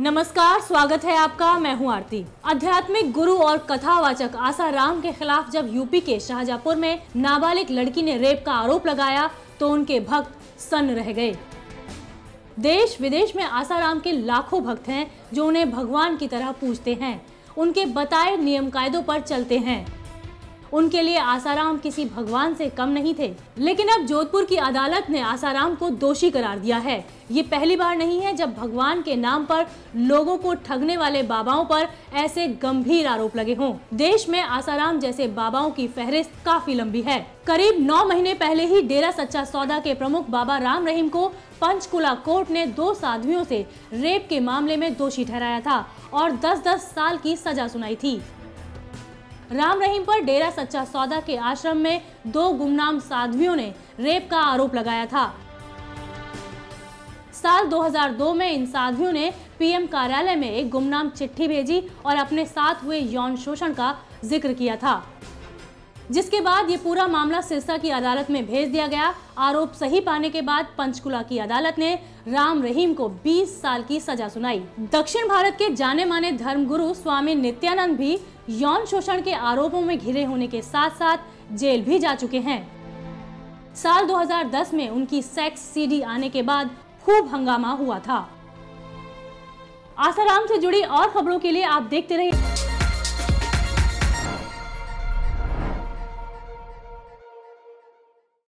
नमस्कार, स्वागत है आपका। मैं हूं आरती। आध्यात्मिक गुरु और कथावाचक आसाराम के खिलाफ जब यूपी के शाहजहांपुर में नाबालिग लड़की ने रेप का आरोप लगाया तो उनके भक्त सन्न रह गए। देश विदेश में आसाराम के लाखों भक्त हैं जो उन्हें भगवान की तरह पूजते हैं, उनके बताए नियम कायदों पर चलते हैं। उनके लिए आसाराम किसी भगवान से कम नहीं थे। लेकिन अब जोधपुर की अदालत ने आसाराम को दोषी करार दिया है। ये पहली बार नहीं है जब भगवान के नाम पर लोगों को ठगने वाले बाबाओं पर ऐसे गंभीर आरोप लगे हों। देश में आसाराम जैसे बाबाओं की फहरिस्त काफी लंबी है। करीब 9 महीने पहले ही डेरा सच्चा सौदा के प्रमुख बाबा राम रहीम को पंचकूला कोर्ट ने 2 साधुओं से रेप के मामले में दोषी ठहराया था और 10-10 साल की सजा सुनाई थी। राम रहीम पर डेरा सच्चा सौदा के आश्रम में 2 गुमनाम साध्वियों ने रेप का आरोप लगाया था। साल 2002 में इन साध्वियों ने पीएम कार्यालय में एक गुमनाम चिट्ठी भेजी और अपने साथ हुए यौन शोषण का जिक्र किया था, जिसके बाद ये पूरा मामला सिरसा की अदालत में भेज दिया गया। आरोप सही पाने के बाद पंचकूला की अदालत ने राम रहीम को 20 साल की सजा सुनाई। दक्षिण भारत के जाने माने धर्मगुरु स्वामी नित्यानंद भी यौन शोषण के आरोपों में घिरे होने के साथ साथ जेल भी जा चुके हैं। साल 2010 में उनकी सेक्स सीडी आने के बाद खूब हंगामा हुआ था। आसाराम से जुड़ी और खबरों के लिए आप देखते रहिए।